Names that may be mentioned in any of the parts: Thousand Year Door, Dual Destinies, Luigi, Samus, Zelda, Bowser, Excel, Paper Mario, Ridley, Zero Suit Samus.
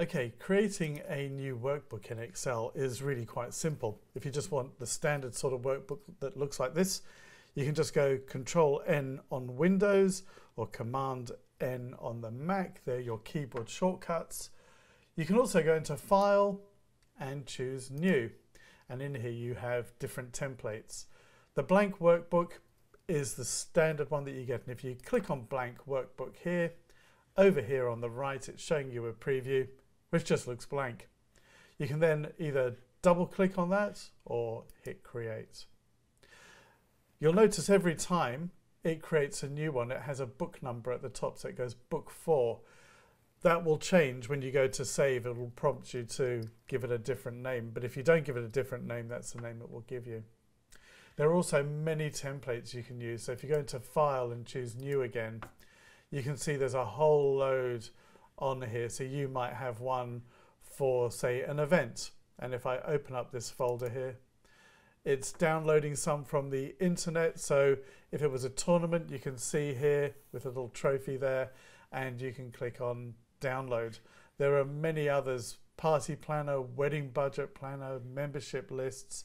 Okay, creating a new workbook in Excel is really quite simple. If you just want the standard sort of workbook that looks like this, you can just go Control-N on Windows or Command-N on the Mac. They're your keyboard shortcuts. You can also go into File and choose New. And in here you have different templates. The blank workbook is the standard one that you get. And if you click on blank workbook here, over here on the right, it's showing you a preview, which just looks blank. You can then either double click on that or hit create. You'll notice every time it creates a new one, it has a book number at the top, so it goes book 4. That will change when you go to save. It will prompt you to give it a different name, but if you don't give it a different name, that's the name it will give you. There are also many templates you can use. So if you go into File and choose New again, you can see there's a whole load on here. So you might have one for, say, an event. And if I open up this folder here, it's downloading some from the internet. So if it was a tournament, you can see here with a little trophy there, and you can click on download. There are many others: party planner, wedding budget planner, membership lists.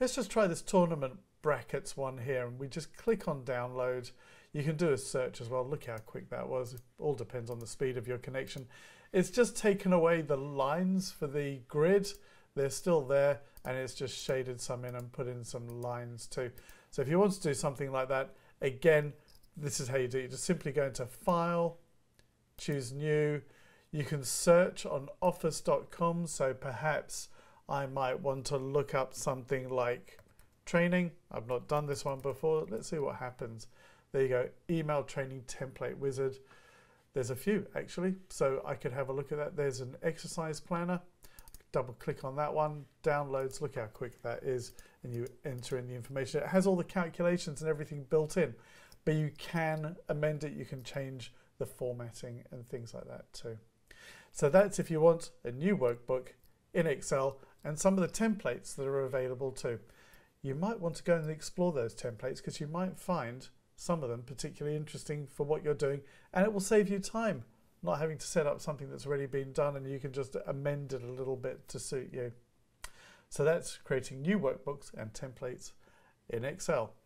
Let's just try this tournament brackets one here, and we just click on download. You can do a search as well. Look how quick that was. It all depends on the speed of your connection. It's just taken away the lines for the grid. They're still there, and it's just shaded some in and put in some lines too. So if you want to do something like that, again, this is how you do it. You just simply go into File, choose New. You can search on office.com. So perhaps I might want to look up something like training. I've not done this one before. Let's see what happens. There you go, email training template wizard. There's a few actually, so I could have a look at that. There's an exercise planner. Double click on that one, downloads, look how quick that is, and you enter in the information. It has all the calculations and everything built in, but you can amend it, you can change the formatting and things like that too. So that's if you want a new workbook in Excel and some of the templates that are available too. You might want to go and explore those templates because you might find some of them particularly interesting for what you're doing, and it will save you time not having to set up something that's already been done, and you can just amend it a little bit to suit you. So that's creating new workbooks and templates in Excel.